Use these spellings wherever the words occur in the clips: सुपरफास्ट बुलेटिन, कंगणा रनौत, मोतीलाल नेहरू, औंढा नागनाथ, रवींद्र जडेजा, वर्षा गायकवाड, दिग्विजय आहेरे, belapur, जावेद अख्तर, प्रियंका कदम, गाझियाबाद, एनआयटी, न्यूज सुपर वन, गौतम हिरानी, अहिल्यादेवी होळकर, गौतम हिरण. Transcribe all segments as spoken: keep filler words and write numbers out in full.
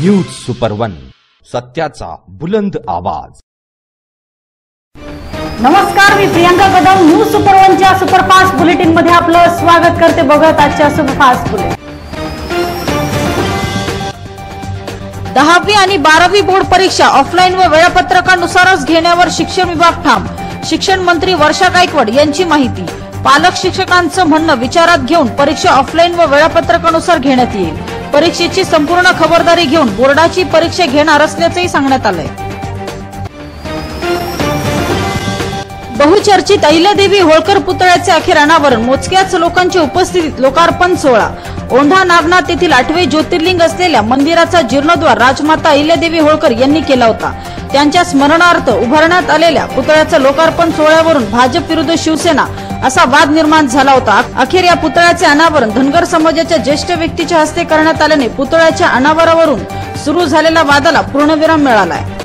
न्यूज सुपर वन, सत्याचा बुलंद आवाज। नमस्कार, मी प्रियंका कदम। न्यूज सुपर वनच्या सुपरफास्ट बुलेटिन मध्ये आपलं स्वागत करते। बघत आजच्या सुपरफास्ट बुलेटिन। दहावी आणि बारावी बोर्ड परीक्षा ऑफलाईन व वेळापत्रकानुसारच घेण्यावर शिक्षण विभाग ठाम। शिक्षण मंत्री वर्षा गायकवाड यांची माहिती। पालक शिक्षकांचं म्हणणं विचारात घेऊन परीक्षा ऑफलाईन व वेळापत्रकानुसार घेण्यात येईल। परीक्षेची संपूर्ण खबरदारी घेऊन बोर्डाची परीक्षा घेणार असल्याचंही सांगण्यात आलंय। बहुचर्चित अहिल्यादेवी होळकर पुतळ्याचे अखेर अनावरण। मोजक्याच लोकांच्या उपस्थितीत लोकार्पण सोहळा। औंढा नागनाथ येथील आठवे ज्योतिर्लिंग असलेल्या मंदिराचा जीर्णोद्धार राजमाता अहिल्यादेवी होळकर यांनी केला होता। त्यांच्या स्मरणार्थ उभारण्यात आलेल्या पुतळ्याचा लोकार्पण सोहळ्यावरून भाजप विरुद्ध शिवसेना असा वाद निर्माण झाला होता। अखेर या पुतळ्याचे अनावरण धनगर समाजाच्या ज्येष्ठ व्यक्तीच्या हस्ते करण्यात आल्याने पुतळ्याच्या अनावरावरून सुरू झालेल्या वादाला पूर्णविराम मिळाला आहे।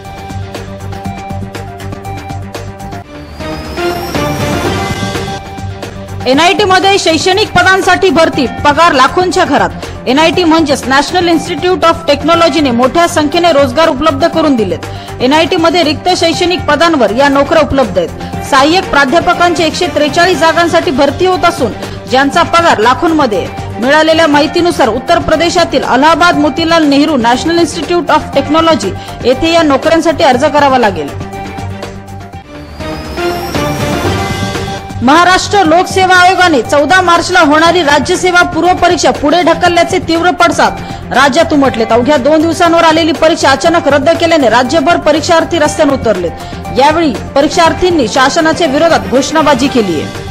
एनआयटी मध्ये शैक्षणिक पदांसाठी भरती। पगार लाखोंच्या घरात। एनआयटी म्हणजेच नॅशनल इन्स्टिट्यूट ऑफ टेक्नॉलॉजीने मोठ्या संख्येने रोजगार उपलब्ध करून दिलेत। एनआयटी मध्ये रिक्त शैक्षणिक पदांवर या नोकऱ्या उपलब्ध आहेत। सहाय्यक प्राध्यापकांची एकशे त्रेचाळीस जागांसाठी भरती होत असून ज्यांचा पगार लाखोंमध्ये। मिळालेल्या माहितीनुसार उत्तर प्रदेशातील Allahabad मोतीलाल नेहरू national institute of technology येथे या नोकऱ्यांसाठी अर्ज करावा लागेल। महाराष्ट्र लोकसेवा आयोगाने चौदा मार्चला होणारी राज्यसेवा पूर्व परीक्षा पुढे ढकलल्याचे तीव्र पडसाद राज्यात उमटलेत। अवघ्या दोन दिवसांवर आलेली परीक्षा अचानक रद्द केल्याने राज्यभर परीक्षार्थी रस्त्यावर उतरलेत। यावेळी परीक्षार्थींनी शासनाच्या विरोधात घोषणाबाजी केली आहे।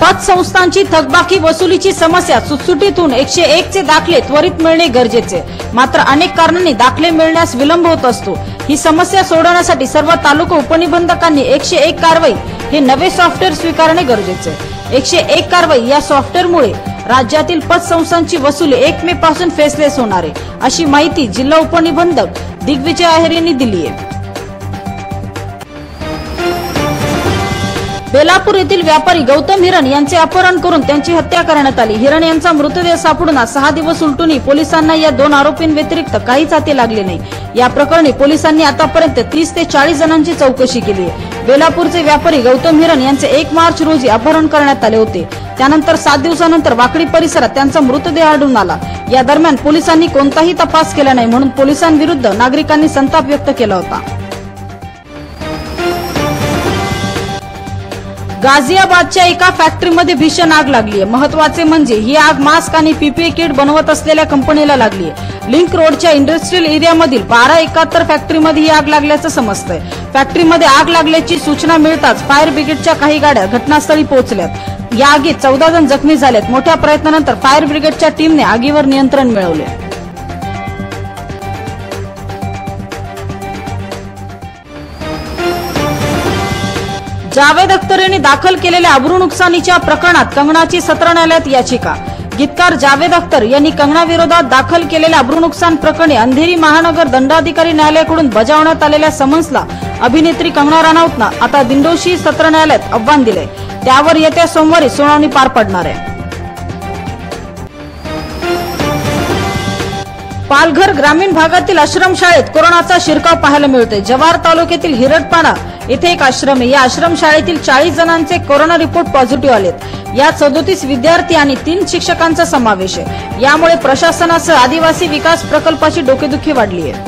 पतसंस्थांची थकबाकी वसुलीची समस्या सुटसुटीतून एकशे एकचे दाखले त्वरित मिळणे गरजेचे। मात्र अनेक कारणांनी दाखले मिळण्यास विलंब होत असतो। ही समस्या सोडवण्यासाठी सर्व तालुका उपनिबंधकांनी एकशे एक कारवाई हे नवे सॉफ्टवेअर स्वीकारणे गरजेचे। एकशे एक कारवाई या सॉफ्टवेअरमुळे राज्यातील पतसंस्थांची वसुली एक मे पासून फेसलेस होणार आहे, अशी माहिती जिल्हा उपनिबंधक दिग्विजय आहेरे यांनी दिली आहे। बेलापूर येथील व्यापारी गौतम हिरानी यांचे अपहरण करून त्यांची हत्या करण्यात आली। हिरण यांचा मृतदेह सापडून सहा दिवस उलटूनही पोलिसांना या दोन आरोपींव्यतिरिक्त काहीच हाती लागले नाही। या प्रकरणी पोलिसांनी आतापर्यंत तीस ते चाळीस जणांची चौकशी केली आहे। बेलापूरचे व्यापारी गौतम हिरानी यांचे एक मार्च रोजी अपहरण करण्यात आले होते। त्यानंतर सात दिवसानंतर वाकडी परिसरात त्यांचा मृतदेह आढळून आला। या दरम्यान पोलिसांनी कोणताही तपास केला नाही, म्हणून पोलिसांविरुद्ध नागरिकांनी संताप व्यक्त केला होता। गाझियाबादच्या एका फॅक्टरीमध्ये भीषण आग लागली आहे। महत्वाचे म्हणजे ही आग मास्क आणि पीपीई किट बनवत असलेल्या कंपनीला लागली आहे। लिंक रोडच्या इंडस्ट्रियल एरियामधील बारा एकाहत्तर फॅक्टरीमध्ये ही आग लागल्याचं समजतंय। फॅक्टरीमध्ये आग लागल्याची सूचना मिळताच फायर ब्रिगेडच्या काही गाड्या घटनास्थळी पोहोचल्यात। या आगीत चौदा जण जखमी झालेत। मोठ्या प्रयत्नानंतर फायर ब्रिगेडच्या टीमने आगीवर नियंत्रण मिळवले। जावेद अख्तर यांनी दाखल केलेल्या अब्रू नुकसानीच्या प्रकरणात कंगणाची सत्र न्यायालयात याचिका। गीतकार जावेद अख्तर यांनी कंगणाविरोधात दाखल केलेल्या अब्रू नुकसान प्रकरणी अंधेरी महानगर दंडाधिकारी न्यायालयाकडून बजावण्यात आलेल्या समन्सला अभिनेत्री कंगणा रनौतनं आता दिंडोशी सत्र न्यायालयात आव्हान दिले। त्यावर येत्या सोमवारी सुनावणी पार पडणार आहे। पालघर ग्रामीण भागातील आश्रमशाळेत कोरोनाचा शिरकाव पाहायला मिळतोय। जव्हार तालुक्यातील हिरडपाडा येथे एक आश्रम आहे। या आश्रमशाळेतील चाळीस जणांचे कोरोना रिपोर्ट पॉझिटिव्ह आलेत। यात सदोतीस विद्यार्थी आणि तीन शिक्षकांचा समावेश आहे। यामुळे प्रशासनासह आदिवासी विकास प्रकल्पाची डोकेदुखी वाढली आहे।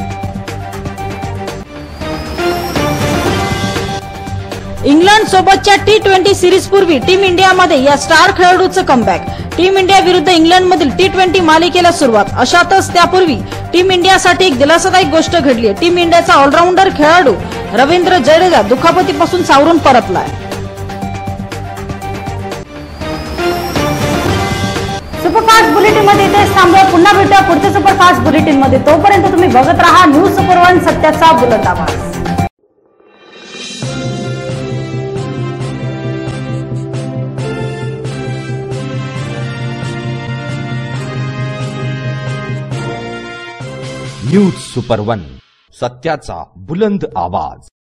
इंग्लंड सोबतच्या टी ट्वेंटी सिरीजपूर्वी टीम इंडियामध्ये या स्टार खेळाडूचं कमबॅक। टीम इंडिया विरुद्ध इंग्लंडमधील टी ट्वेंटी मालिकेला सुरुवात। अशातच त्यापूर्वी टीम इंडियासाठी एक दिलासादायक गोष्ट घडली आहे। टीम इंडियाचा ऑलराऊंडर खेळाडू रवींद्र जडेजा दुखापतीपासून सावरून परतलाय। सुपरफास्ट बुलेटिन मध्ये इथेच थांबूया। पुन्हा भेटूया पुढच्या सुपरफास्ट बुलेटिन मध्ये। तोपर्यंत तुम्ही बघत राहा न्यूज सुपर वन, सत्याचा बुलंद आवाज। न्यूज सुपर वन। सत्याचा बुलंद आवाज।